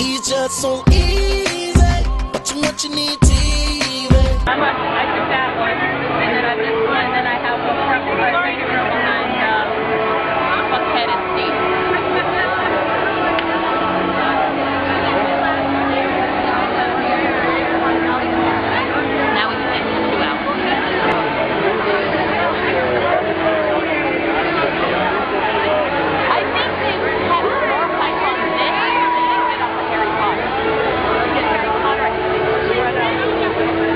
It's just so easy, but you what you need to even. I took that one, and then I this one, and then I have one from my right room behind Buckhead and State. Now we can get 2 hours. I think they have more pipes on this than they did on the Harry Potter. Because Harry Potter, I think, is more than a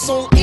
So